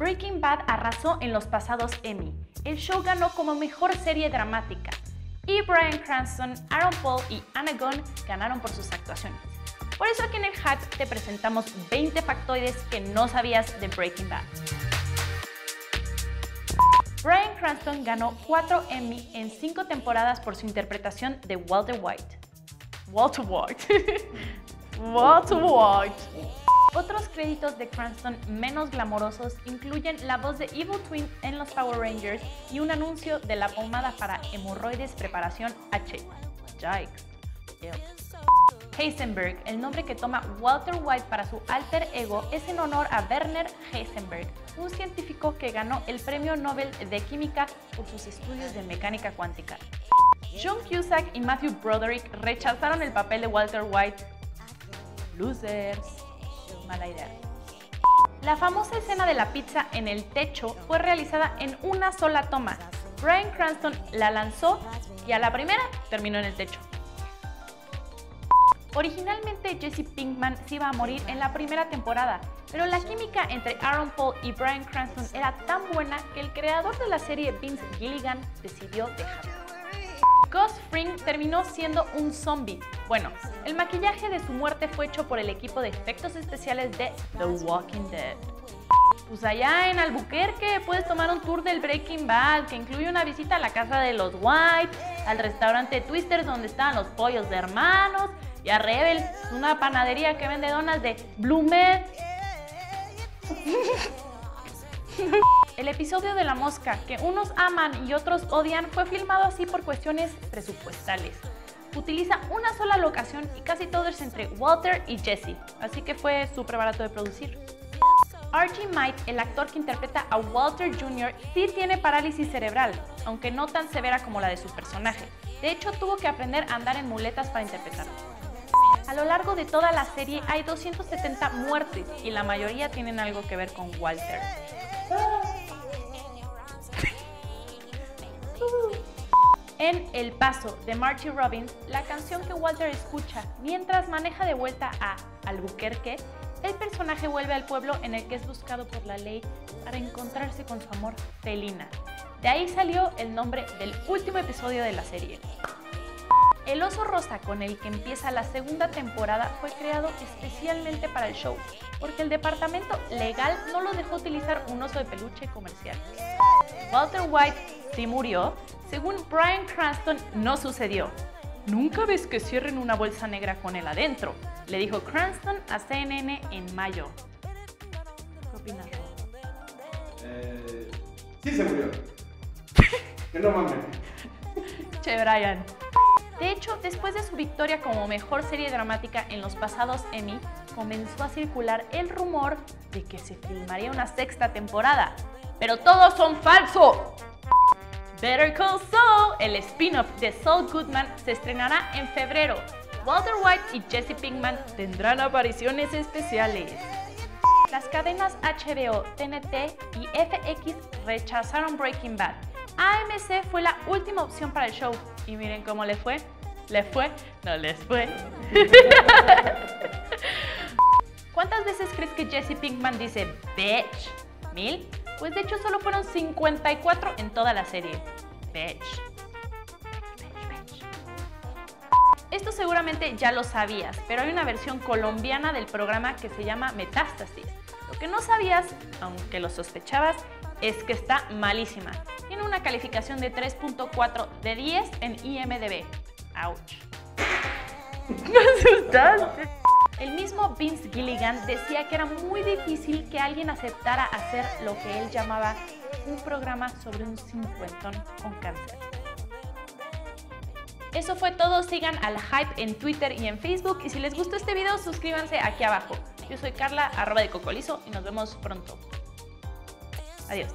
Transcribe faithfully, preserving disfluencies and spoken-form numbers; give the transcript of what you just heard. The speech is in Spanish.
Breaking Bad arrasó en los pasados Emmy. El show ganó como mejor serie dramática. Y Bryan Cranston, Aaron Paul y Anna Gunn ganaron por sus actuaciones. Por eso aquí en El Hype te presentamos veinte factoides que no sabías de Breaking Bad. Bryan Cranston ganó cuatro Emmy en cinco temporadas por su interpretación de Walter White. Walter White. Walter White. Otros créditos de Cranston menos glamorosos incluyen la voz de Evil Twin en los Power Rangers y un anuncio de la pomada para hemorroides preparación H. Yikes. Yep. Heisenberg, el nombre que toma Walter White para su alter ego, es en honor a Werner Heisenberg, un científico que ganó el Premio Nobel de Química por sus estudios de mecánica cuántica. John Cusack y Matthew Broderick rechazaron el papel de Walter White. Losers. Mala idea. La famosa escena de la pizza en el techo fue realizada en una sola toma. Bryan Cranston la lanzó y a la primera terminó en el techo. Originalmente Jesse Pinkman se iba a morir en la primera temporada, pero la química entre Aaron Paul y Bryan Cranston era tan buena que el creador de la serie Vince Gilligan decidió dejarlo. Gus Fring terminó siendo un zombie. Bueno, el maquillaje de su muerte fue hecho por el equipo de efectos especiales de The Walking Dead. Pues allá en Albuquerque puedes tomar un tour del Breaking Bad que incluye una visita a la casa de los White, al restaurante Twisters donde estaban los pollos de hermanos y a Rebel, una panadería que vende donas de Blumet. El episodio de la mosca, que unos aman y otros odian, fue filmado así por cuestiones presupuestales. Utiliza una sola locación y casi todo es entre Walter y Jesse, así que fue súper barato de producir. R J Mitte, el actor que interpreta a Walter junior, sí tiene parálisis cerebral, aunque no tan severa como la de su personaje. De hecho, tuvo que aprender a andar en muletas para interpretarlo. A lo largo de toda la serie hay doscientas setenta muertes y la mayoría tienen algo que ver con Walter. En El Paso, de Marty Robbins, la canción que Walter escucha mientras maneja de vuelta a Albuquerque, el personaje vuelve al pueblo en el que es buscado por la ley para encontrarse con su amor, Felina. De ahí salió el nombre del último episodio de la serie. El oso rosa con el que empieza la segunda temporada fue creado especialmente para el show, porque el departamento legal no lo dejó utilizar un oso de peluche comercial. Walter White sí murió, según Bryan Cranston no sucedió. Nunca ves que cierren una bolsa negra con él adentro, le dijo Cranston a C N N en mayo. ¿Qué opinas? Eh, sí se murió. Que no mames. Che, Bryan. De hecho, después de su victoria como mejor serie dramática en los pasados Emmy, comenzó a circular el rumor de que se filmaría una sexta temporada. ¡Pero todos son falsos! Better Call Saul, el spin-off de Saul Goodman, se estrenará en febrero. Walter White y Jesse Pinkman tendrán apariciones especiales. Las cadenas H B O, T N T y F X rechazaron Breaking Bad. A M C fue la última opción para el show. Y miren cómo les fue. ¿Les fue? No les fue. ¿Cuántas veces crees que Jesse Pinkman dice bitch? ¿Mil? Pues de hecho solo fueron cincuenta y cuatro en toda la serie. Bitch. Esto seguramente ya lo sabías, pero hay una versión colombiana del programa que se llama Metástasis. Lo que no sabías, aunque lo sospechabas, es que está malísima. Tiene una calificación de tres punto cuatro de diez en I M D B. Ouch. Me asustaste. El mismo Vince Gilligan decía que era muy difícil que alguien aceptara hacer lo que él llamaba un programa sobre un cincuentón con cáncer. Eso fue todo, sigan al Hype en Twitter y en Facebook y si les gustó este video suscríbanse aquí abajo. Yo soy Carla, arroba de cocolizo y nos vemos pronto. Adiós.